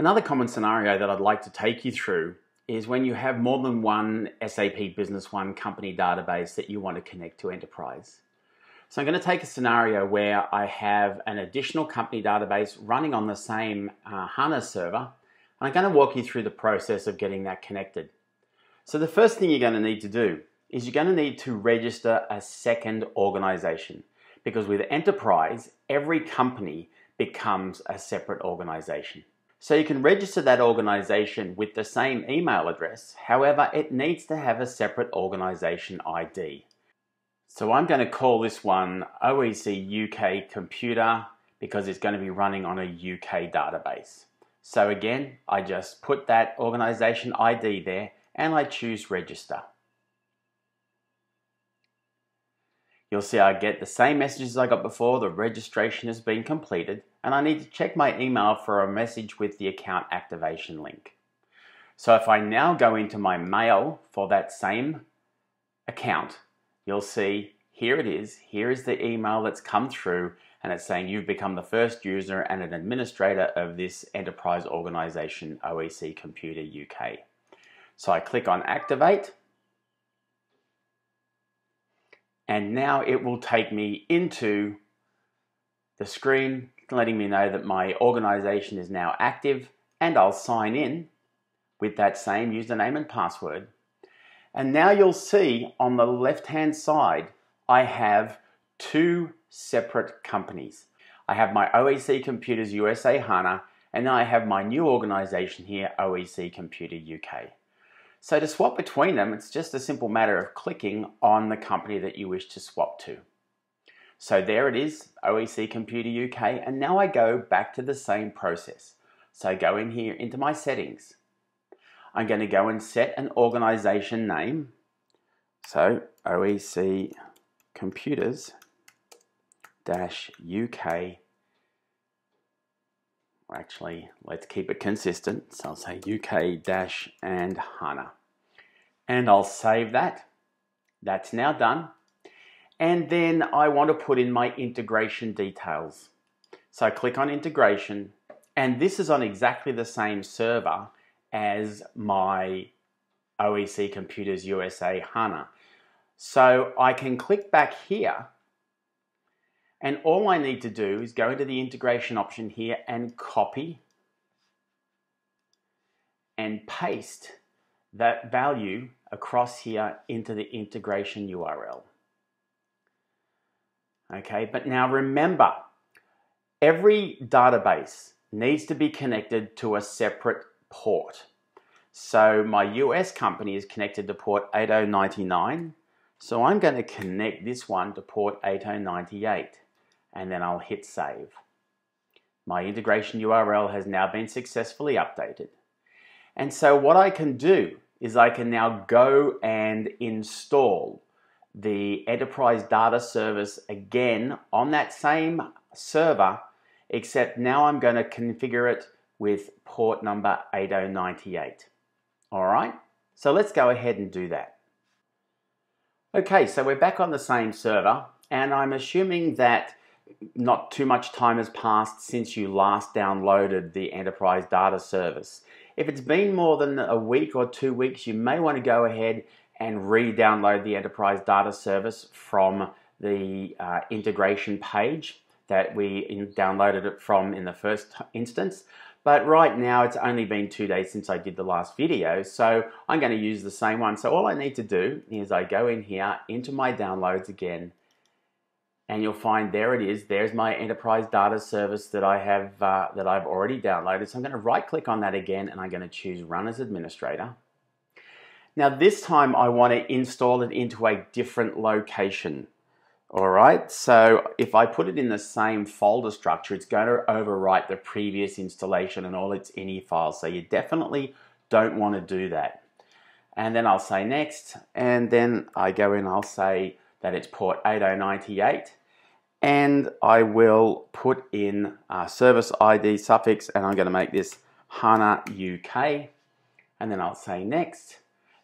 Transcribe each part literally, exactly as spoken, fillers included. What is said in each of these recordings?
Another common scenario that I'd like to take you through is when you have more than one S A P Business One company database that you want to connect to Enterprise. So I'm going to take a scenario where I have an additional company database running on the same uh, HANA server, and I'm going to walk you through the process of getting that connected. So the first thing you're going to need to do is you're going to need to register a second organization, because with Enterprise, every company becomes a separate organization. So you can register that organization with the same email address, however, it needs to have a separate organization I D. So I'm going to call this one O E C U K Computer because it's going to be running on a U K database. So again, I just put that organization I D there and I choose register. You'll see I get the same messages I got before, the registration has been completed, and I need to check my email for a message with the account activation link. So if I now go into my mail for that same account, you'll see here it is, here is the email that's come through, and it's saying you've become the first user and an administrator of this enterprise organization, O E C Computer U K. So I click on activate, and now it will take me into the screen letting me know that my organization is now active, and I'll sign in with that same username and password. And now you'll see on the left-hand side, I have two separate companies. I have my O E C Computers U S A HANA, and I have my new organization here, O E C Computer U K. So to swap between them, it's just a simple matter of clicking on the company that you wish to swap to. So there it is, O E C Computer U K, and now I go back to the same process. So I go in here into my settings. I'm going to go and set an organization name. So O E C Computers U K. Actually, let's keep it consistent. So I'll say U K dash and HANA. And I'll save that. That's now done. And then I want to put in my integration details. So I click on integration, and this is on exactly the same server as my O E C Computers U S A HANA. So I can click back here, and all I need to do is go into the integration option here and copy and paste that value across here into the integration U R L. Okay, but now remember, every database needs to be connected to a separate port. So my U S company is connected to port eighty ninety-nine. So I'm going to connect this one to port eighty ninety-eight. And then I'll hit save. My integration U R L has now been successfully updated. And so what I can do is I can now go and install the Enterprise Data Service again on that same server, except now I'm going to configure it with port number eighty ninety-eight. All right, so let's go ahead and do that. Okay, so we're back on the same server, and I'm assuming that not too much time has passed since you last downloaded the Enterprise Data Service. If it's been more than a week or two weeks, you may want to go ahead and re-download the Enterprise Data Service from the uh, integration page that we downloaded it from in the first instance. But right now, it's only been two days since I did the last video, so I'm going to use the same one. So all I need to do is I go in here into my downloads again, and you'll find there it is. There's my Enterprise Data Service that I have uh, that I've already downloaded. So I'm going to right-click on that again, and I'm going to choose Run as Administrator. Now this time I want to install it into a different location. All right, so if I put it in the same folder structure, it's going to overwrite the previous installation and all its ini files. So you definitely don't want to do that. And then I'll say next, and then I go in, I'll say that it's port eighty ninety-eight. And I will put in a service I D suffix, and I'm going to make this HANA U K. And then I'll say next.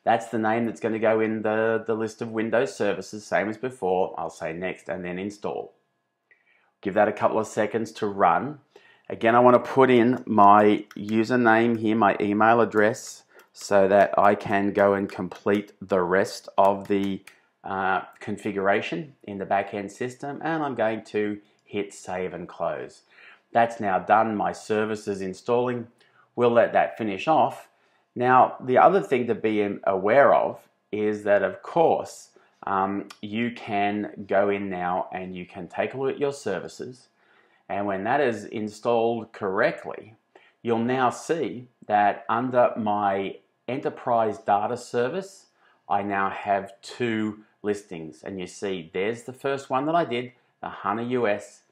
That's the name that's going to go in the, the list of Windows services, same as before. I'll say next and then install. Give that a couple of seconds to run. Again, I want to put in my username here, my email address, so that I can go and complete the rest of the uh, configuration in the back-end system, and I'm going to hit save and close. That's now done, my service is installing. We'll let that finish off. Now, the other thing to be aware of is that, of course, um, you can go in now and you can take a look at your services. And when that is installed correctly, you'll now see that under my Enterprise Data Service, I now have two listings. And you see, there's the first one that I did, the HANA U S,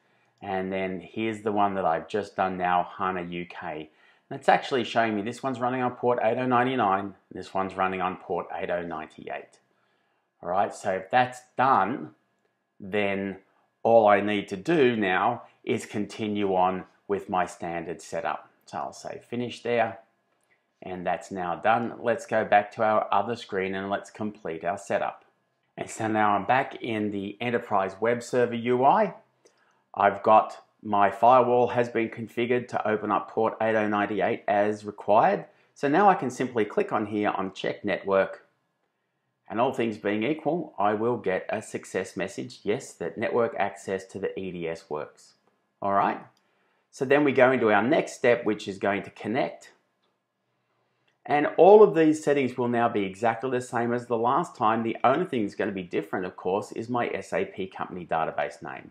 and then here's the one that I've just done now, HANA U K. It's actually showing me this one's running on port eighty oh ninety-nine, this one's running on port eighty oh ninety-eight. All right, so if that's done, then all I need to do now is continue on with my standard setup. So I'll say finish there, and that's now done. Let's go back to our other screen and let's complete our setup. And so now I'm back in the Enterprise Web Server U I. I've got my firewall has been configured to open up port eighty oh ninety-eight as required. So now I can simply click on here on check network, and all things being equal, I will get a success message. Yes, that network access to the E D S works. All right. So then we go into our next step, which is going to connect. And all of these settings will now be exactly the same as the last time. The only thing that's going to be different, of course, is my S A P company database name.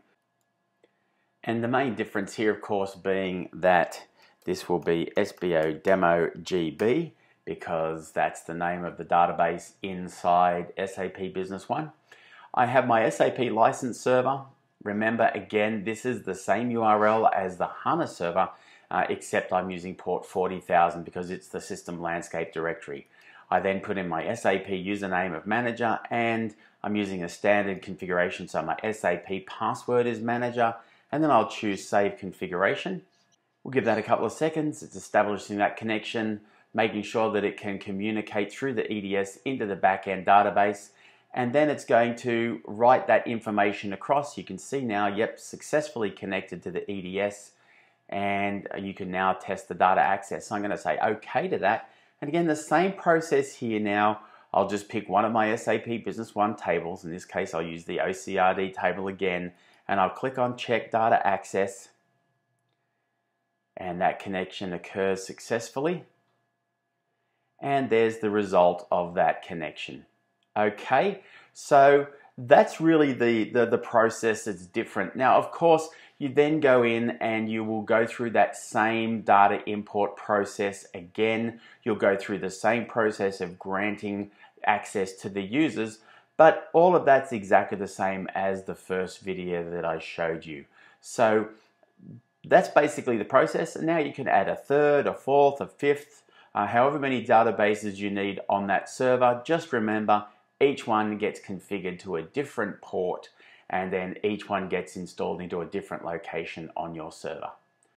And the main difference here, of course, being that this will be S B O Demo G B, because that's the name of the database inside S A P Business One. I have my S A P license server. Remember, again, this is the same U R L as the HANA server, uh, except I'm using port forty thousand because it's the system landscape directory. I then put in my S A P username of manager, and I'm using a standard configuration, so my S A P password is manager. And then I'll choose save configuration. We'll give that a couple of seconds. It's establishing that connection, making sure that it can communicate through the E D S into the backend database. And then it's going to write that information across. You can see now, yep, successfully connected to the E D S. And you can now test the data access. So I'm gonna say okay to that. And again, the same process here now. I'll just pick one of my S A P Business One tables. In this case, I'll use the O C R D table again. And I'll click on check data access, and that connection occurs successfully, and there's the result of that connection. Okay, so that's really the, the, the process that's different. Now, of course, you then go in and you will go through that same data import process again. You'll go through the same process of granting access to the users, but all of that's exactly the same as the first video that I showed you. So that's basically the process. And now you can add a third, a fourth, a fifth, uh, however many databases you need on that server. Just remember, each one gets configured to a different port, and then each one gets installed into a different location on your server.